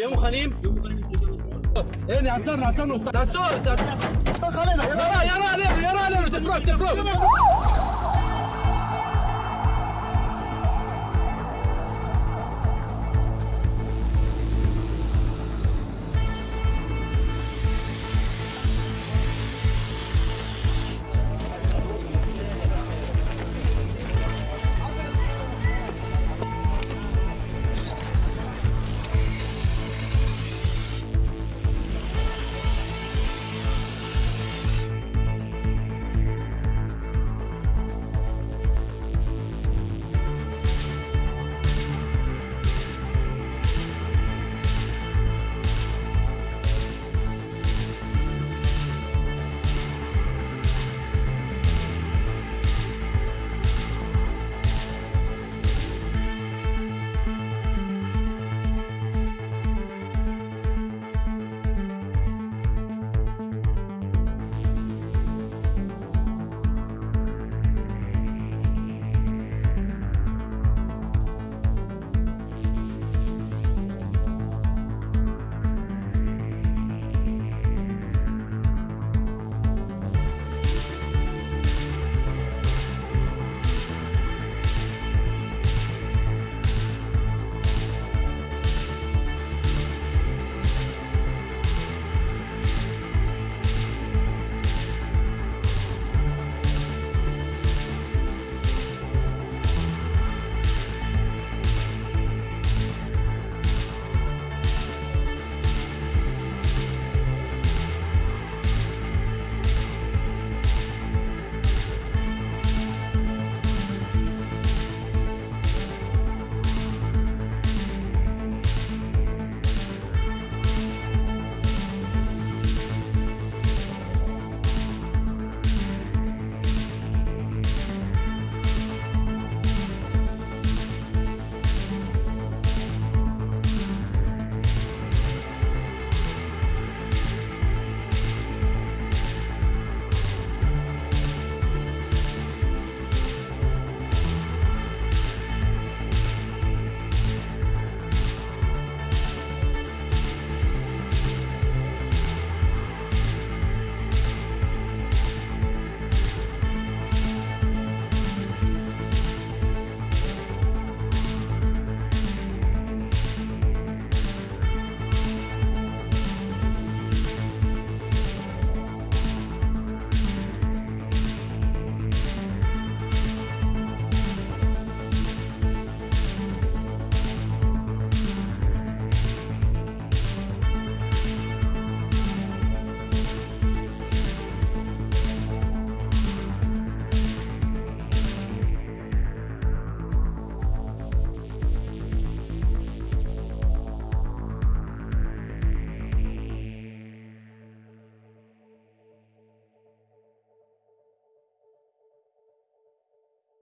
يوم خنيم ايه هتسرنا تسرنا تسرنا خلينا يا رأي تفرق